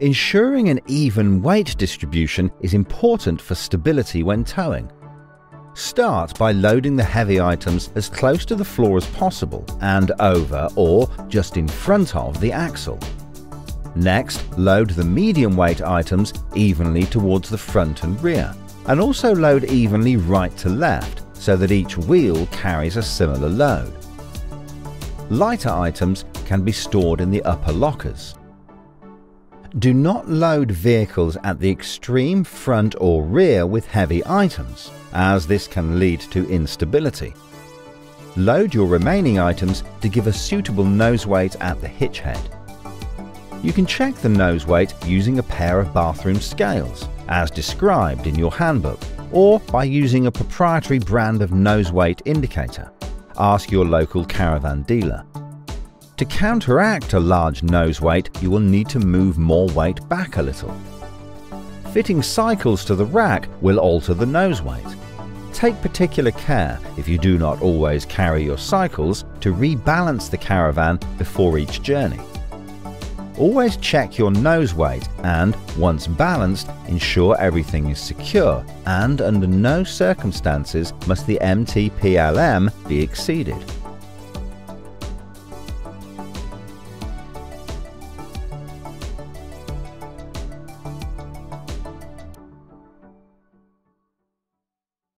Ensuring an even weight distribution is important for stability when towing. Start by loading the heavy items as close to the floor as possible and over or just in front of the axle. Next, load the medium weight items evenly towards the front and rear, and also load evenly right to left so that each wheel carries a similar load. Lighter items can be stored in the upper lockers. Do not load vehicles at the extreme front or rear with heavy items, as this can lead to instability. Load your remaining items to give a suitable nose weight at the hitch head. You can check the nose weight using a pair of bathroom scales, as described in your handbook, or by using a proprietary brand of nose weight indicator. Ask your local caravan dealer. To counteract a large nose weight, you will need to move more weight back a little. Fitting cycles to the rack will alter the nose weight. Take particular care, if you do not always carry your cycles, to rebalance the caravan before each journey. Always check your nose weight and, once balanced, ensure everything is secure, and under no circumstances must the MTPLM be exceeded.